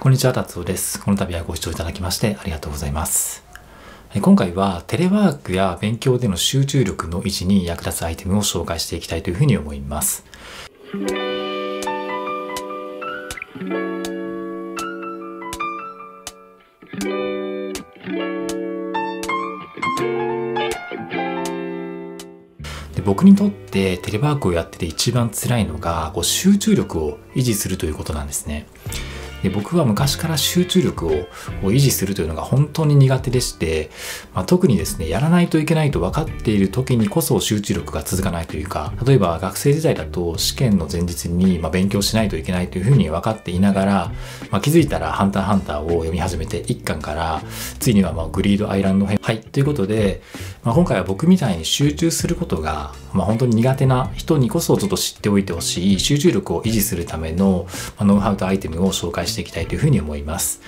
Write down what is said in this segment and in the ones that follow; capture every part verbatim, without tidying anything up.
こんにちは、達夫です。この度はご視聴いただきましてありがとうございます。今回はテレワークや勉強での集中力の維持に役立つアイテムを紹介していきたいというふうに思います。僕にとってテレワークをやってて一番辛いのがこう集中力を維持するということなんですね。で僕は昔から集中力を維持するというのが本当に苦手でして、まあ、特にですねやらないといけないと分かっている時にこそ集中力が続かないというか、例えば学生時代だと試験の前日にまあ勉強しないといけないというふうに分かっていながら、まあ、気づいたら「ハンター×ハンター」を読み始めていっかんからついにはまあグリードアイランド編はいということで、まあ、今回は僕みたいに集中することが、まあ、本当に苦手な人にこそちょっと知っておいてほしい集中力を維持するためのノウハウとアイテムを紹介してしていきたいというふうに思います。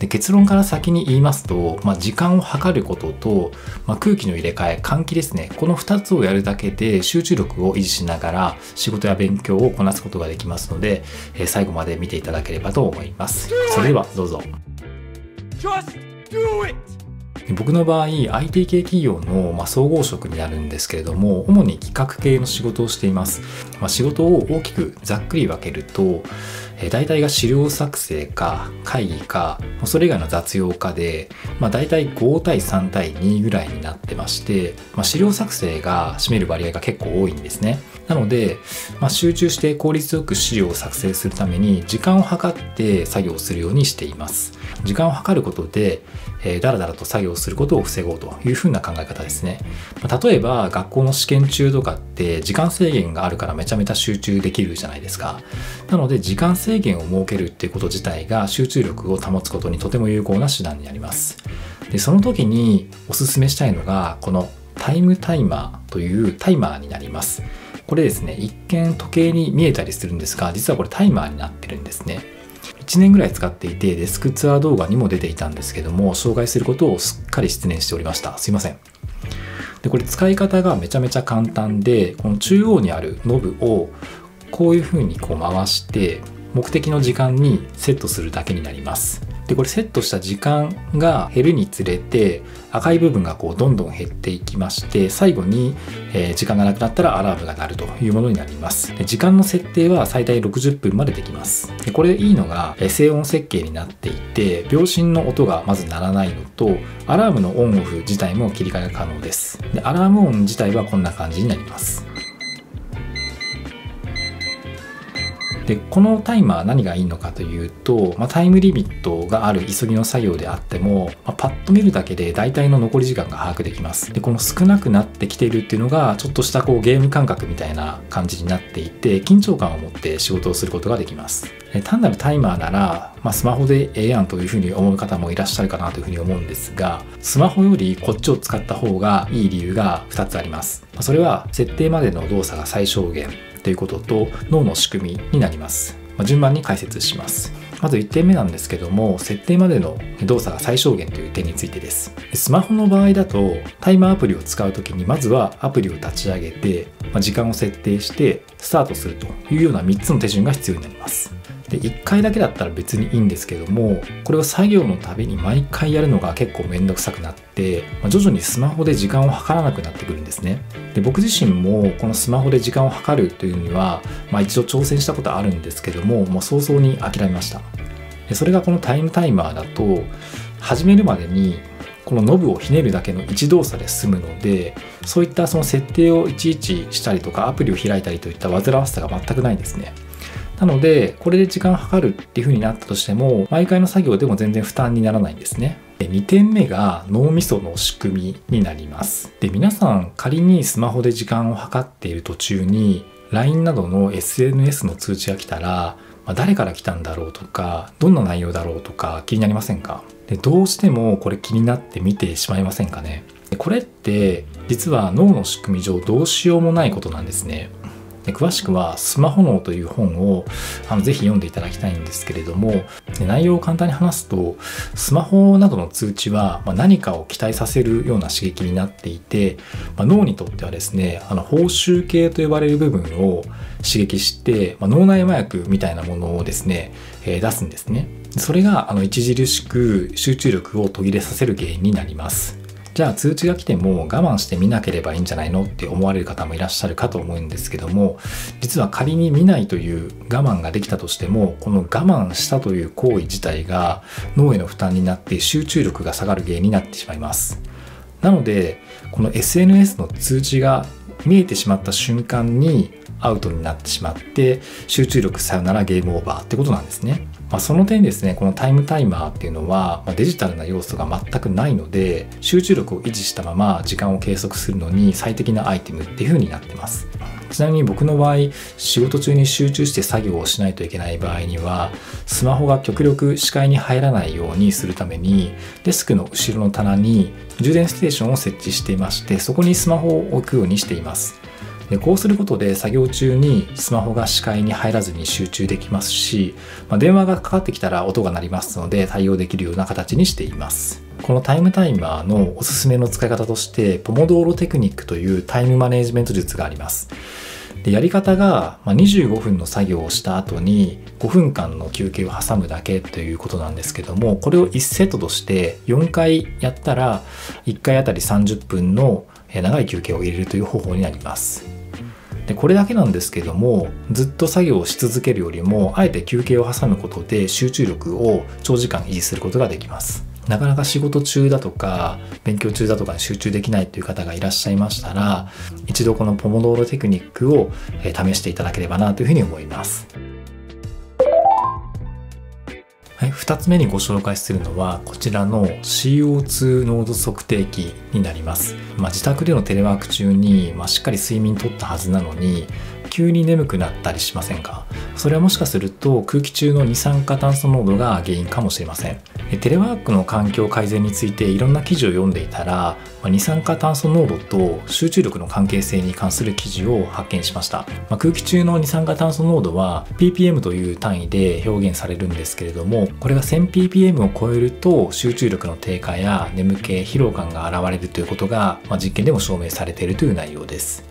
で結論から先に言いますと、まあ、時間を計ることと、まあ、空気の入れ替え換気ですね、このふたつをやるだけで集中力を維持しながら仕事や勉強をこなすことができますので、えー、最後まで見ていただければと思います。それではどうぞ。僕の場合 アイティー 系企業の、まあ、総合職になるんですけれども、主に企画系の仕事をしています、まあ、仕事を大きくざっくり分けると、えー、大体が資料作成か会議かそれ以外の雑用かで、まあ、大体ごたいさんたいにぐらいになってまして、まあ、資料作成が占める割合が結構多いんですね。なので、まあ、集中して効率よく資料を作成するために時間を計って作業するようにしています。時間を計ることで、えー、だらだらと作業することを防ごうというふうな考え方ですね。例えば学校の試験中とかって時間制限があるからめちゃめちゃ集中できるじゃないですか。なので時間制限を設けるっていうこと自体が集中力を保つことにとても有効な手段になります。でその時におすすめしたいのがこのタイムタイマーというタイマーになります。これですね、一見時計に見えたりするんですが、実はこれタイマーになってるんですね。いちねんぐらい使っていてデスクツアー動画にも出ていたんですけども、紹介することをすっかり失念しておりました。すいません。でこれ使い方がめちゃめちゃ簡単で、この中央にあるノブをこういうふうにこう回して目的の時間にセットするだけになります。でこれセットした時間が減るにつれて赤い部分がこうどんどん減っていきまして、最後に時間がなくなったらアラームが鳴るというものになります。で時間の設定は最大ろくじゅっぷんまでできます。でこれいいのが静音設計になっていて、秒針の音がまず鳴らないのとアラームのオンオフ自体も切り替えが可能です。でアラーム音自体はこんな感じになります。でこのタイマー何がいいのかというと、まあ、タイムリミットがある急ぎの作業であっても、まあ、パッと見るだけで大体の残り時間が把握できます。でこの少なくなってきているっていうのがちょっとしたこうゲーム感覚みたいな感じになっていて、緊張感を持って仕事をすることができます。単なるタイマーなら、まあ、スマホでええやんというふうに思う方もいらっしゃるかなというふうに思うんですが、スマホよりこっちを使った方がいい理由がふたつあります。それは設定までの動作が最小限ということと脳の仕組みになります。順番に解説します。まずいってんめなんですけども、設定までの動作が最小限という点についてです。スマホの場合だとタイマーアプリを使う時にまずはアプリを立ち上げて時間を設定してスタートするというようなみっつの手順が必要になります。でいっかいだけだったら別にいいんですけども、これを作業のたびに毎回やるのが結構面倒くさくなって、まあ、徐々にスマホで時間を計らなくなってくるんですね。で僕自身もこのスマホで時間を計るというのには、まあ、一度挑戦したことあるんですけども、もう早々に諦めました。でそれがこのタイムタイマーだと始めるまでにこのノブをひねるだけの一動作で済むので、そういったその設定をいちいちしたりとかアプリを開いたりといった煩わしさが全くないんですね。なのでこれで時間を計るっていう風になったとしても毎回の作業でも全然負担にならないんですね。でにてんめが脳みその仕組みになります。で皆さん仮にスマホで時間を計っている途中に ライン などの エスエヌエス の通知が来たら、まあ、誰から来たんだろうとかどんな内容だろうとか気になりませんか？でどうしてもこれ気になって見てしまいませんかね。でこれって実は脳の仕組み上どうしようもないことなんですね。詳しくは「スマホ脳」という本をあのぜひ読んでいただきたいんですけれども、内容を簡単に話すとスマホなどの通知は、まあ、何かを期待させるような刺激になっていて、まあ、脳にとってはですねあの報酬系と呼ばれる部分を刺激して、まあ、脳内麻薬みたいなものをですね、えー、出すんですね。それがあの著しく集中力を途切れさせる原因になります。じゃあ通知が来ても我慢して見なければいいんじゃないのって思われる方もいらっしゃるかと思うんですけども、実は仮に見ないという我慢ができたとしても、この我慢したという行為自体が脳への負担になって集中力が下がる原因になってしまいます。なのでこの エスエヌエス の通知が見えてしまった瞬間にアウトになってしまって、集中力さよならゲームオーバーってことなんですね。まあ、その点ですね、このタイムタイマーっていうのは、まあ、デジタルな要素が全くないので、集中力を維持したまま時間を計測するのに最適なアイテムっていう風になってます。ちなみに僕の場合、仕事中に集中して作業をしないといけない場合には、スマホが極力視界に入らないようにするためにデスクの後ろの棚に充電ステーションを設置していまして、そこにスマホを置くようにしています。でこうすることで作業中にスマホが視界に入らずに集中できますし、まあ、電話がかかってきたら音が鳴りますので対応できるような形にしています。このタイムタイマーのおすすめの使い方として、ポモドーロテクニックというタイムマネジメント術があります。でやり方が、まあ、にじゅうごふんの作業をした後にごふんかんの休憩を挟むだけということなんですけども、これをいちセットとしてよんかいやったらいっかいあたりさんじゅっぷんの長い休憩を入れるという方法になります。でこれだけなんですけども、ずっと作業をし続けるよりもあえて休憩を挟むことで集中力を長時間維持することができます。なかなか仕事中だとか勉強中だとかに集中できないという方がいらっしゃいましたら、一度このポモドーロテクニックを試していただければなというふうに思います。はい、ふたつめにご紹介するのはこちらの シーオーツー 濃度測定器になります。まあ、自宅でのテレワーク中に、まあ、しっかり睡眠とったはずなのに急に眠くなったりしませんか？それはもしかすると空気中の二酸化炭素濃度が原因かもしれません。テレワークの環境改善についていろんな記事を読んでいたら、二酸化炭素濃度と集中力の関係性に関する記事を発見しました。まあ、空気中の二酸化炭素濃度は ピーピーエム という単位で表現されるんですけれども、これが せんピーピーエム を超えると集中力の低下や眠気、疲労感が現れるということが、まあ、実験でも証明されているという内容です。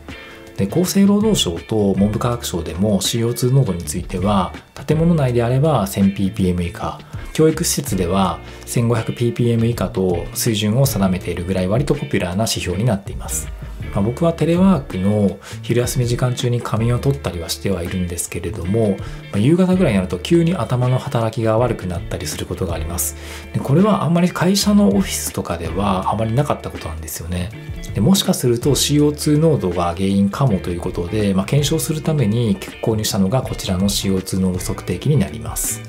で厚生労働省と文部科学省でも シーオーツー 濃度については、建物内であれば せんピーピーエム 以下、教育施設では せんごひゃくピーピーエム 以下と水準を定めているぐらい割とポピュラーな指標になっています。まあ、僕はテレワークの昼休み時間中に仮眠を取ったりはしてはいるんですけれども、まあ、夕方ぐらいになると急に頭の働きが悪くなったりすることがあります。でこれはあんまり会社のオフィスとかではあまりなかったことなんですよね。でもしかすると シーオーツー 濃度が原因かもということで、まあ、検証するために購入したのがこちらの シーオーツー 濃度測定器になります。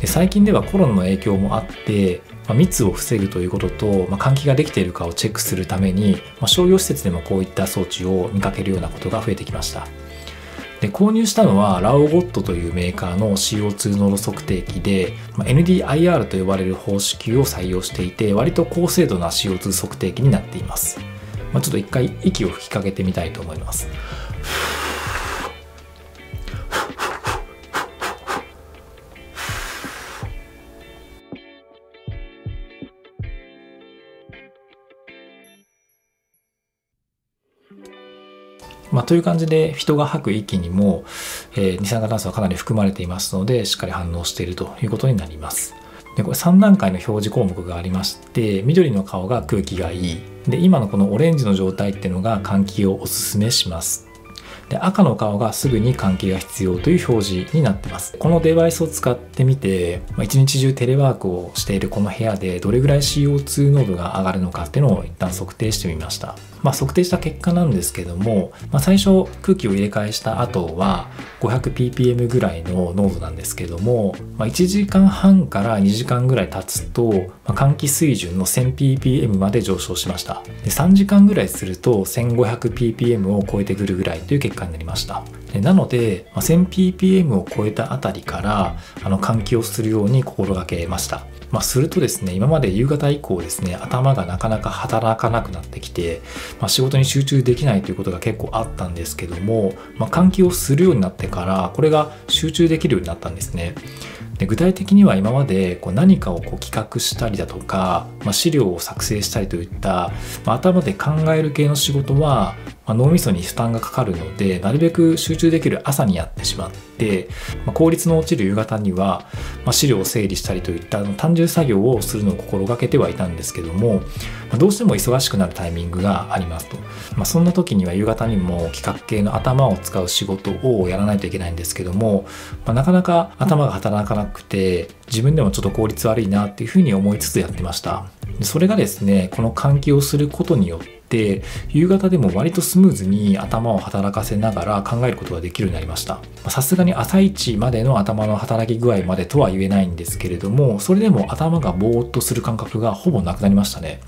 で最近ではコロナの影響もあって、まあ、密を防ぐということと、まあ、換気ができているかをチェックするために、まあ、商業施設でもこういった装置を見かけるようなことが増えてきました。で購入したのはラオゴットというメーカーの シーオーツー 濃度測定器で、まあ、エヌディーアイアール と呼ばれる方式を採用していて、割と高精度な シーオーツー 測定器になっています。まあ、ちょっと一回息を吹きかけてみたいと思います。まあ、という感じで人が吐く息にも、えー、二酸化炭素はかなり含まれていますので、しっかり反応しているということになります。でこれさんだんかいの表示項目がありまして、緑の顔が空気がいいで、今のこのオレンジの状態っていうのが換気をおすすめします。で赤の顔がすぐに換気が必要という表示になってます。このデバイスを使ってみて、まあ、一日中テレワークをしているこの部屋でどれぐらい シーオーツー 濃度が上がるのかっていうのを一旦測定してみました。まあ、測定した結果なんですけども、まあ、最初空気を入れ替えした後は ごひゃくピーピーエム ぐらいの濃度なんですけども、まあ、いちじかんはんからにじかんぐらい経つと、まあ、換気水準の せんピーピーエム まで上昇しました。でさんじかんぐらいすると せんごひゃくピーピーエム を超えてくるぐらいという結果になりました。でなので、まあ、せんピーピーエム を超えたあたりからあの換気をするように心がけました。まあ、するとですね、今まで夕方以降ですね、頭がなかなか働かなくなってきて、まあ、仕事に集中できないということが結構あったんですけども、まあ、換気をするようになってからこれが集中できるようになったんですね。で具体的には今までこう何かをこう企画したりだとか、まあ、資料を作成したりといった、まあ、頭で考える系の仕事はまあ、脳みそに負担がかかるので、なるべく集中できる朝にやってしまって、まあ、効率の落ちる夕方には、まあ、資料を整理したりといった単純作業をするのを心がけてはいたんですけども、まあ、どうしても忙しくなるタイミングがありますと。まあ、そんな時には夕方にも企画系の頭を使う仕事をやらないといけないんですけども、まあ、なかなか頭が働かなくて、自分でもちょっと効率悪いなっていうふうに思いつつやってました。それがですね、この換気をすることによって、で夕方でも割とスムーズに頭を働かせながら考えることができるようになりました。さすがに朝一までの頭の働き具合までとは言えないんですけれども、それでも頭がぼーっとする感覚がほぼなくなりましたね。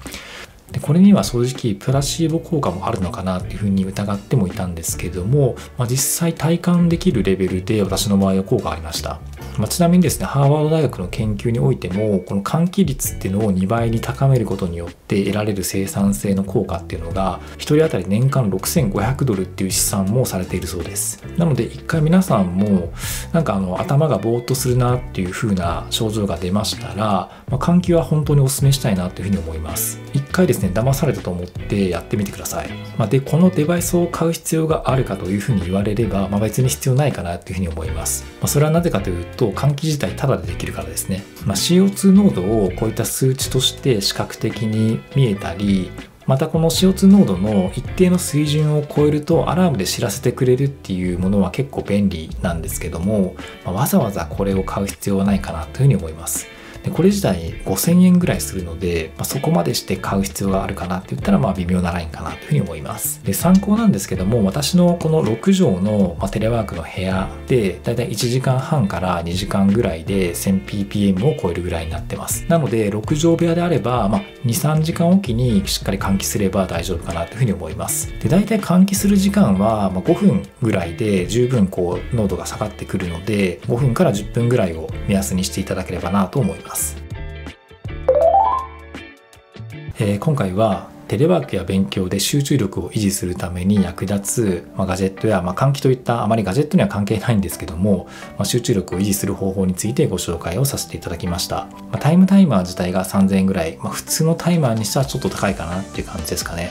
でこれには正直プラシーボ効果もあるのかなっていうふうに疑ってもいたんですけども、まあ、実際体感できるレベルで私の場合は効果ありました。まあ、ちなみにですね、ハーバード大学の研究においても、この換気率っていうのをにばいに高めることによって得られる生産性の効果っていうのが、ひとり当たり年間ろくせんごひゃくドルっていう試算もされているそうです。なので一回皆さんもなんかあの頭がぼーっとするなっていう風な症状が出ましたら、まあ、換気は本当にお勧めしたいなというふうに思います。一回ですね騙されたと思ってやってみてください。まあ、でこのデバイスを買う必要があるかというふうに言われれば、まあ、別に必要ないかなというふうに思います。まあ、それはなぜかというと換気自体タダでできるからですね。まあ、シーオーツー 濃度をこういった数値として視覚的に見えたり、またこの シーオーツー 濃度の一定の水準を超えるとアラームで知らせてくれるっていうものは結構便利なんですけども、まあ、わざわざこれを買う必要はないかなというふうに思います。でこれ自体ごせんえんぐらいするので、まあ、そこまでして買う必要があるかなって言ったら、まあ微妙なラインかなというふうに思います。で参考なんですけども、私のこのろくじょうのテレワークの部屋でだいたいいちじかんはんからにじかんぐらいで せんピーピーエム を超えるぐらいになってます。なのでろくじょうぶやであれば、まあ、にさんじかんおきにしっかり換気すれば大丈夫かなというふうに思います。でだいたい換気する時間はごふんぐらいで十分こう濃度が下がってくるので、ごふんからじゅっぷんぐらいを目安にしていただければなと思います。えー、今回はテレワークや勉強で集中力を維持するために役立つ、まあ、ガジェットや、まあ、換気といったあまりガジェットには関係ないんですけども、まあ、集中力を維持する方法についてご紹介をさせていただきました。まあ、タイムタイマー自体がさんぜんえんぐらい、まあ、普通のタイマーにしたらちょっと高いかなっていう感じですかね。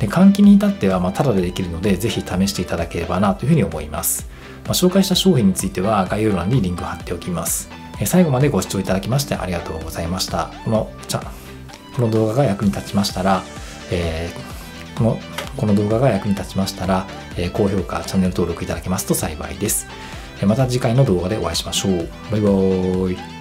で換気に至ってはまあタダでできるので、ぜひ試していただければなというふうに思います。まあ、紹介した商品については概要欄にリンクを貼っておきます。最後までご視聴いただきましてありがとうございました。この、じゃ、この動画が役に立ちましたら、えー、この、この動画が役に立ちましたら、えー、高評価、チャンネル登録いただけますと幸いです。また次回の動画でお会いしましょう。バイバーイ。